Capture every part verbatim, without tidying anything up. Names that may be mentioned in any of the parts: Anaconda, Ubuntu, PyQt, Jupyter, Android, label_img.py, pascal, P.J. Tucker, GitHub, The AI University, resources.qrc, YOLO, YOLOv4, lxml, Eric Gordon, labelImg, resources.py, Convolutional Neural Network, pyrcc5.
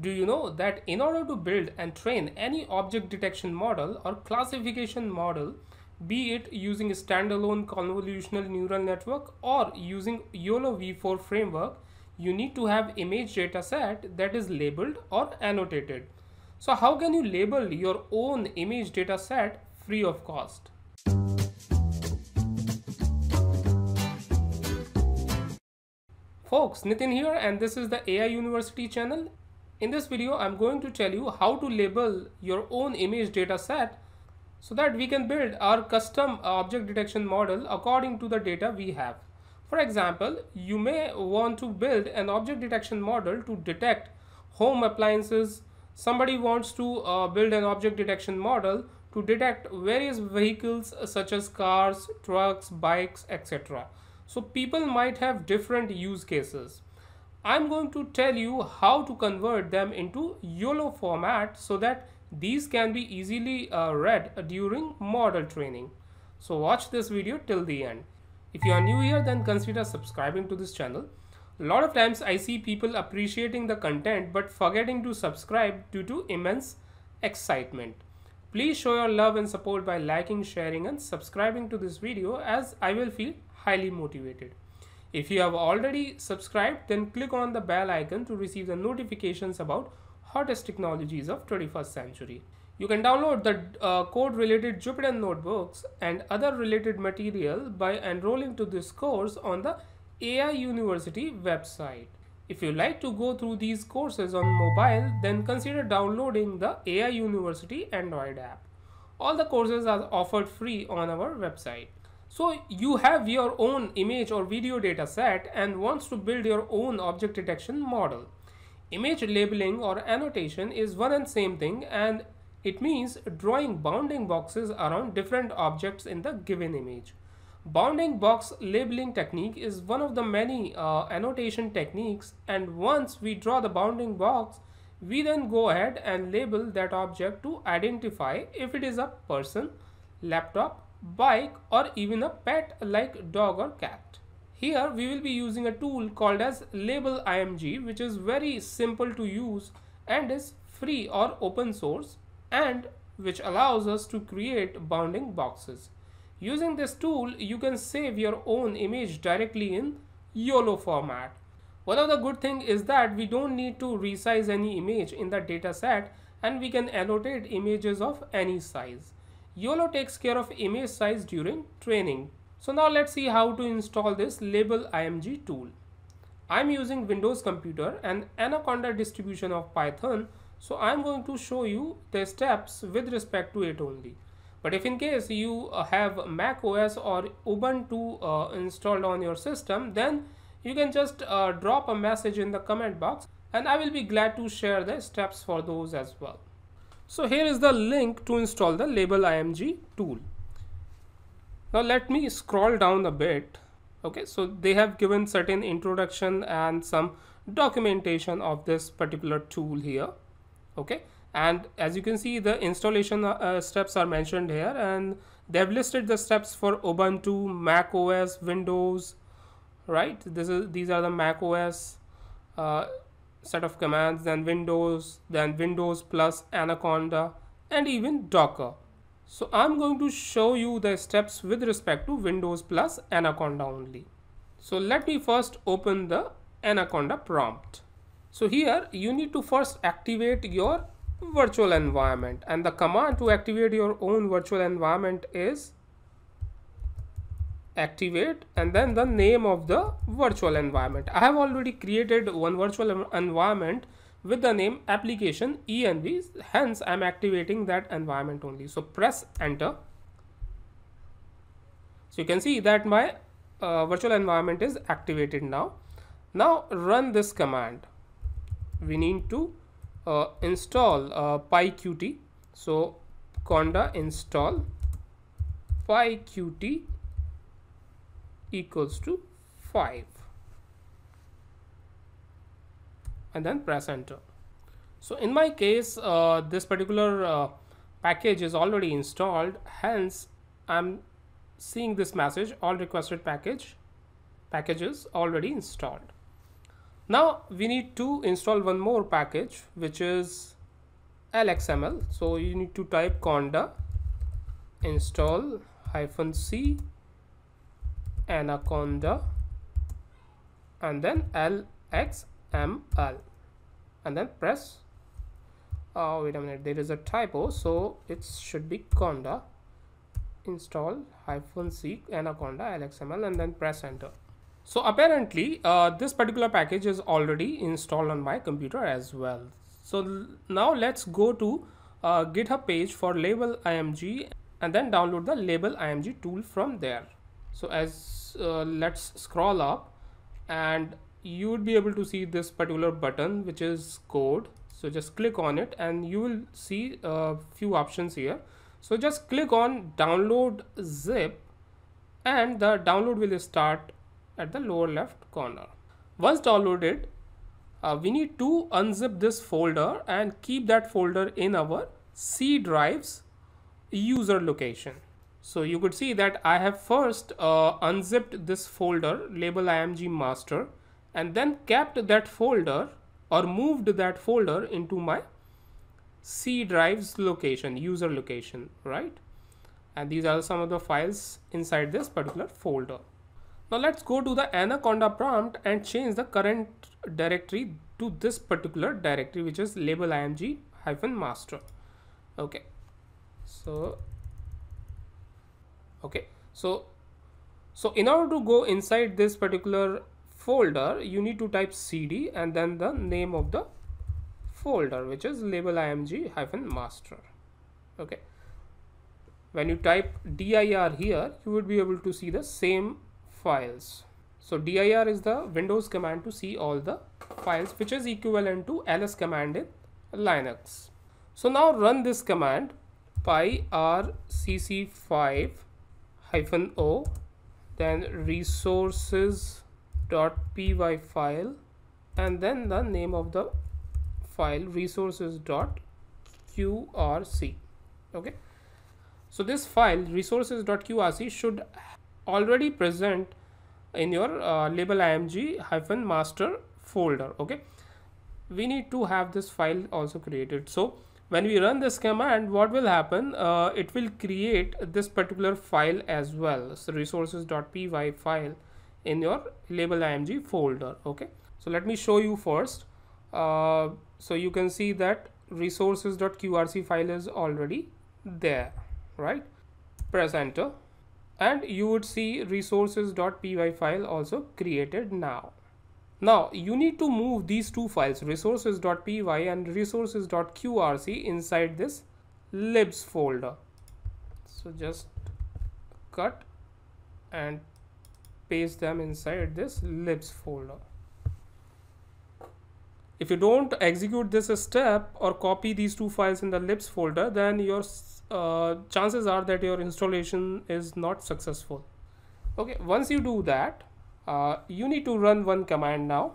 Do you know that in order to build and train any object detection model or classification model, be it using a standalone convolutional neural network or using YOLOv four framework, you need to have image data set that is labeled or annotated. So how can you label your own image data set free of cost? Folks, Nitin here, and this is the A I University channel. In this video, I'm going to tell you how to label your own image data set so that we can build our custom object detection model according to the data we have. For example, you may want to build an object detection model to detect home appliances. Somebody wants to uh, build an object detection model to detect various vehicles such as cars, trucks, bikes, et cetera. So people might have different use cases. I'm going to tell you how to convert them into YOLO format so that these can be easily uh, read during model training. So watch this video till the end. If you are new here, then consider subscribing to this channel. A lot of times I see people appreciating the content but forgetting to subscribe due to immense excitement. Please show your love and support by liking, sharing and subscribing to this video, as I will feel highly motivated. If you have already subscribed, then click on the bell icon to receive the notifications about hottest technologies of twenty-first century. You can download the uh, code related Jupyter notebooks and other related material by enrolling to this course on the A I University website. If you like to go through these courses on mobile, then consider downloading the A I University Android app. All the courses are offered free on our website. So you have your own image or video data set and wants to build your own object detection model. Image labeling or annotation is one and same thing, and it means drawing bounding boxes around different objects in the given image. Bounding box labeling technique is one of the many uh, annotation techniques, and once we draw the bounding box, we then go ahead and label that object to identify if it is a person, laptop, bike, or even a pet like dog or cat. Here we will be using a tool called as label I M G, which is very simple to use and is free or open source, and which allows us to create bounding boxes. Using this tool, you can save your own image directly in YOLO format. One of the good things is that we don't need to resize any image in the data set, and we can annotate images of any size. YOLO takes care of image size during training. So now let's see how to install this label I M G tool. I'm using Windows computer and Anaconda distribution of Python, so I'm going to show you the steps with respect to it only. But if in case you have Mac O S or Ubuntu uh, installed on your system, then you can just uh, drop a message in the comment box, and I will be glad to share the steps for those as well. So here is the link to install the label I M G tool. Now let me scroll down a bit. Okay, so they have given certain introduction and some documentation of this particular tool here. Okay, and as you can see, the installation uh, steps are mentioned here, and they have listed the steps for Ubuntu, Mac O S, Windows, right? This is, these are the Mac O S uh, set of commands, then Windows, then Windows plus Anaconda, and even Docker. So I'm going to show you the steps with respect to Windows plus Anaconda only. So let me first open the Anaconda prompt. So here you need to first activate your virtual environment, and the command to activate your own virtual environment is activate and then the name of the virtual environment. I have already created one virtual environment with the name application env, hence I'm activating that environment only. So press enter. So you can see that my uh, virtual environment is activated now. Now run this command. We need to uh, install uh, PyQt. So conda install PyQt equals to five, and then press enter. So in my case, uh, this particular uh, package is already installed, hence I'm seeing this message, all requested package packages already installed. Now we need to install one more package, which is L X M L. So you need to type conda install hyphen c anaconda and then L X M L and then press, oh wait a minute, there is a typo, so it should be conda install hyphen c anaconda L X M L and then press enter. So apparently uh, this particular package is already installed on my computer as well. So now let's go to uh, GitHub page for label I M G and then download the label I M G tool from there. So as uh, let's scroll up and you would be able to see this particular button, which is code. So just click on it and you will see a few options here. So just click on download zip and the download will start at the lower left corner. Once downloaded, uh, we need to unzip this folder and keep that folder in our C drive's user location. So you could see that I have first uh, unzipped this folder label I M G master and then kept that folder or moved that folder into my C drive's location, user location, right? And these are some of the files inside this particular folder. Now let's go to the Anaconda prompt and change the current directory to this particular directory, which is label I M G hyphen master. Okay, so okay, so so in order to go inside this particular folder, you need to type C D and then the name of the folder, which is label I M G hyphen master. Okay, when you type dir here, you would be able to see the same files. So dir is the Windows command to see all the files, which is equivalent to ls command in Linux. So now run this command pyrcc5 hyphen o, then resources dot P Y file and then the name of the file resources dot Q R C. Okay, so this file resources dot Q R C should already present in your uh, label I M G hyphen master folder. Okay, we need to have this file also created. So when we run this command, what will happen, uh, it will create this particular file as well, so resources dot P Y file in your label I M G folder. Okay, so let me show you first. Uh, so you can see that resources dot Q R C file is already there, right? Press enter and you would see resources dot P Y file also created. Now now you need to move these two files, resources dot P Y and resources dot Q R C, inside this libs folder. So just cut and paste them inside this libs folder. If you don't execute this step or copy these two files in the libs folder, then your uh, chances are that your installation is not successful. Okay, once you do that, uh, you need to run one command now,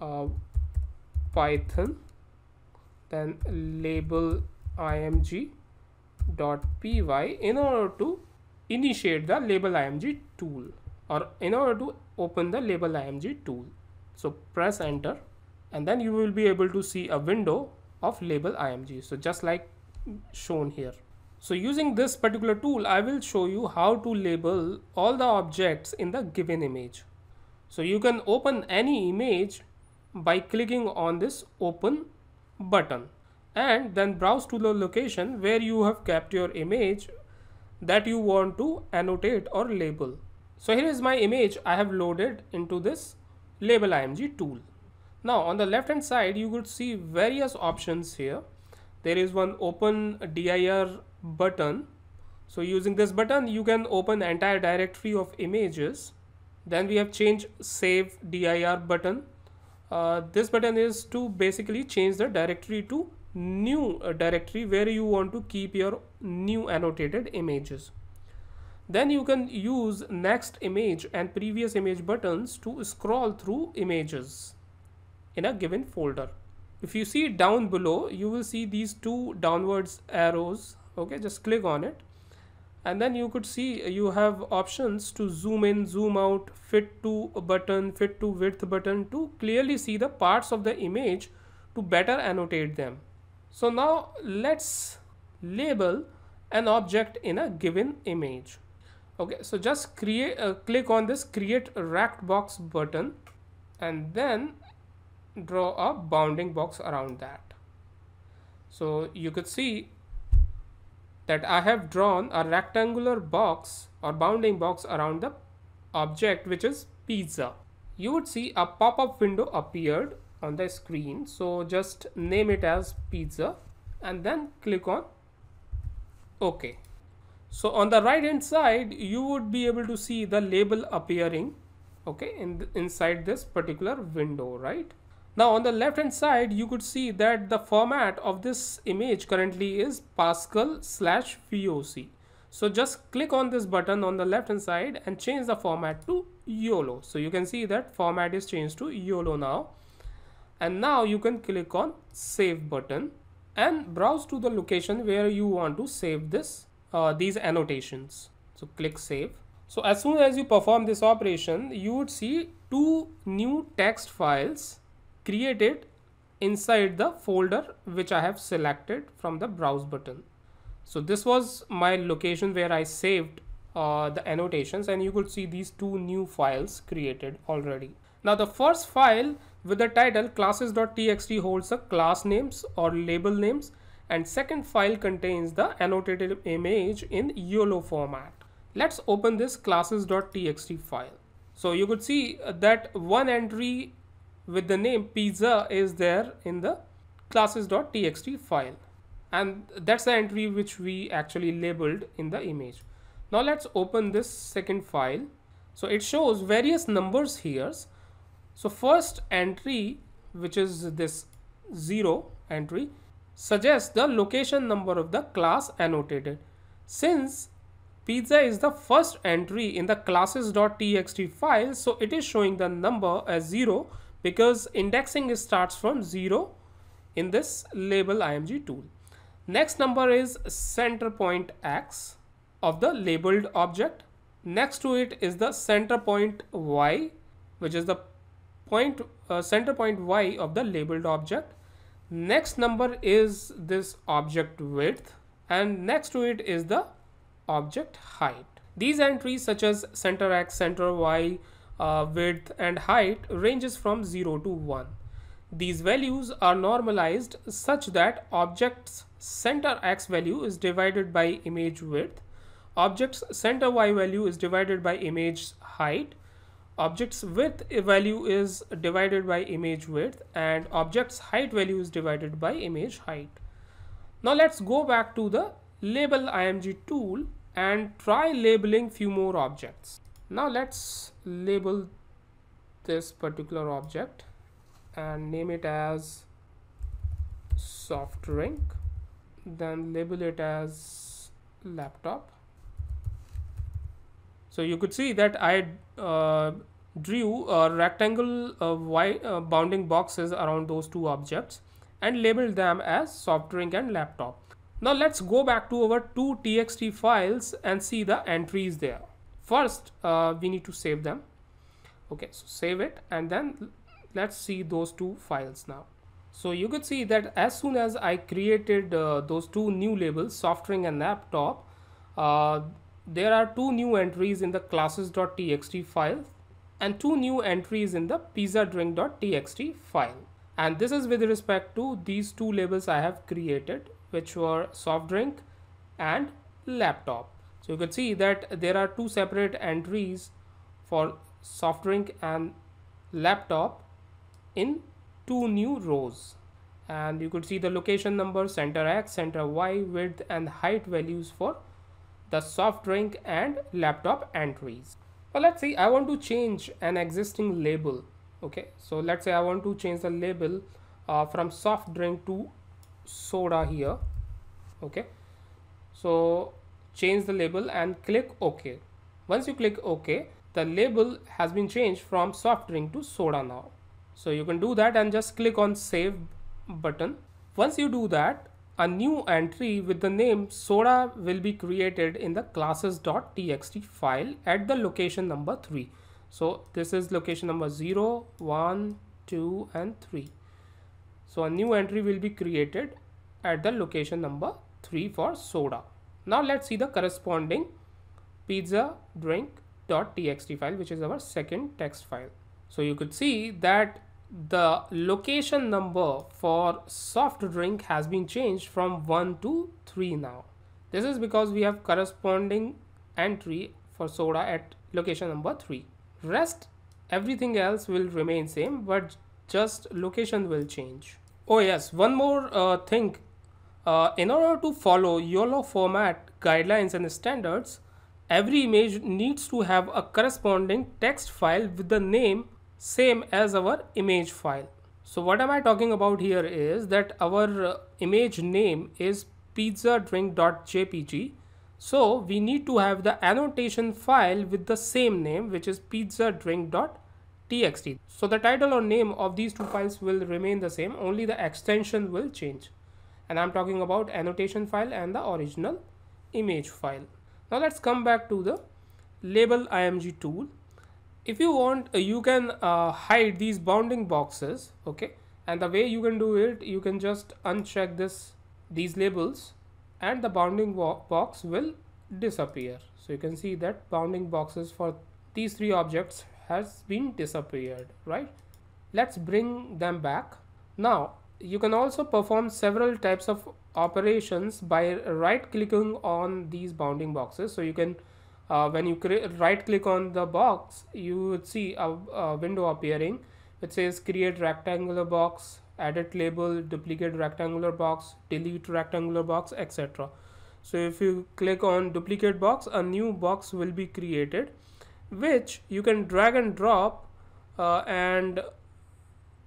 uh, python then label I M G dot P Y, in order to initiate the label I M G tool or in order to open the label I M G tool. So press enter and then you will be able to see a window of label I M G, so just like shown here. So using this particular tool, I will show you how to label all the objects in the given image. So you can open any image by clicking on this open button and then browse to the location where you have kept your image that you want to annotate or label. So here is my image I have loaded into this label I M G tool. Now on the left hand side, you could see various options here. There is one open dir button. So using this button, you can open entire directory of images. Then we have change save dir button. Uh, this button is to basically change the directory to new directory where you want to keep your new annotated images. Then you can use next image and previous image buttons to scroll through images in a given folder. If you see down below, you will see these two downwards arrows. Okay, just click on it and then you could see you have options to zoom in, zoom out, fit to a button, fit to width button to clearly see the parts of the image to better annotate them. So now let's label an object in a given image. Okay, so just create uh, click on this create a racked box button and then draw a bounding box around that. So you could see that I have drawn a rectangular box or bounding box around the object, which is pizza. You would see a pop-up window appeared on the screen. So just name it as pizza and then click on OK. So on the right hand side, you would be able to see the label appearing, okay, in the, inside this particular window, right? Now on the left hand side, you could see that the format of this image currently is Pascal slash V O C. So just click on this button on the left hand side and change the format to YOLO. So you can see that format is changed to YOLO now. And now you can click on save button and browse to the location where you want to save this, uh, these annotations. So click save. So as soon as you perform this operation, you would see two new text files created inside the folder which I have selected from the browse button. So this was my location where I saved uh, the annotations, and you could see these two new files created already. Now the first file with the title classes dot t x t holds the class names or label names, and second file contains the annotated image in YOLO format. Let's open this classes dot t x t file. So you could see that one entry with the name pizza is there in the classes dot t x t file, and that's the entry which we actually labeled in the image. Now let's open this second file. So it shows various numbers here. So first entry, which is this zero entry, suggests the location number of the class annotated. Since pizza is the first entry in the classes dot t x t file, so it is showing the number as zero, because indexing starts from zero in this label I M G tool. Next number is center point X of the labeled object. Next to it is the center point Y, which is the point uh, center point Y of the labeled object. Next number is this object width, and next to it is the object height. These entries such as center X, center Y, Uh, width and height ranges from zero to one. These values are normalized such that object's center X value is divided by image width, object's center Y value is divided by image height, object's width value is divided by image width, and object's height value is divided by image height. Now let's go back to the label I M G tool and try labeling few more objects. Now let's label this particular object and name it as soft drink, then label it as laptop. So you could see that I uh, drew a rectangle uh, y, uh, bounding boxes around those two objects and labeled them as soft drink and laptop. Now let's go back to our two T X T files and see the entries there. First, uh, we need to save them. Okay, so save it, and then let's see those two files now. So you could see that as soon as I created uh, those two new labels, soft drink and laptop, uh, there are two new entries in the classes dot t x t file and two new entries in the pizza drink dot t x t file. And this is with respect to these two labels I have created, which were soft drink and laptop. So you can see that there are two separate entries for soft drink and laptop in two new rows, and you could see the location number, center X, center Y, width and height values for the soft drink and laptop entries. Well, let's see, I want to change an existing label. Okay, so let's say I want to change the label uh, from soft drink to soda here. Okay, so change the label and click OK. Once you click OK, the label has been changed from soft drink to soda now. So you can do that and just click on save button. Once you do that, a new entry with the name soda will be created in the classes.txt file at the location number three. So this is location number zero, one, two and three. So a new entry will be created at the location number three for soda. Now let's see the corresponding pizza drink.txt file, which is our second text file. So you could see that the location number for soft drink has been changed from one to three now. This is because we have corresponding entry for soda at location number three. Rest everything else will remain same, but just location will change. Oh yes, one more uh, thing. Uh, in order to follow YOLO format guidelines and standards, every image needs to have a corresponding text file with the name same as our image file. So what am I talking about here is that our uh, image name is pizza drink dot j p g. So we need to have the annotation file with the same name, which is pizza drink dot t x t. So the title or name of these two files will remain the same, only the extension will change. And I'm talking about annotation file and the original image file. Now let's come back to the label I M G tool. If you want, you can uh, hide these bounding boxes, okay? And the way you can do it, you can just uncheck this, these labels, and the bounding box will disappear. So you can see that bounding boxes for these three objects has been disappeared, right? Let's bring them back. Now, you can also perform several types of operations by right clicking on these bounding boxes. So you can uh, when you right click on the box, you would see a, a window appearing which says create rectangular box, edit label, duplicate rectangular box, delete rectangular box, etc. So if you click on duplicate box, a new box will be created which you can drag and drop uh, and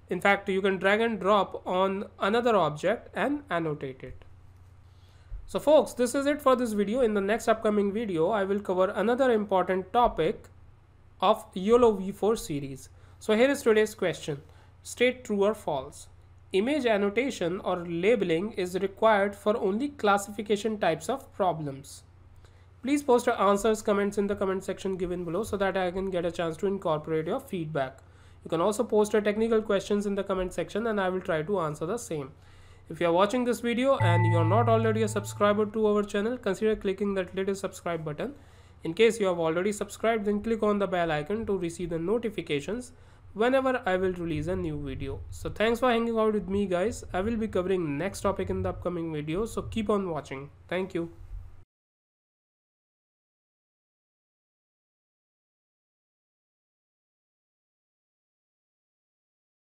in fact, you can drag and drop on another object and annotate it. So folks, this is it for this video. In the next upcoming video, I will cover another important topic of YOLO v four series. So here is today's question. State true or false. Image annotation or labeling is required for only classification types of problems. Please post your answers, comments in the comment section given below so that I can get a chance to incorporate your feedback. You can also post your technical questions in the comment section and I will try to answer the same. If you are watching this video and you are not already a subscriber to our channel, consider clicking that little subscribe button. In case you have already subscribed, then click on the bell icon to receive the notifications whenever I will release a new video. So thanks for hanging out with me guys. I will be covering next topic in the upcoming video, so keep on watching. Thank you.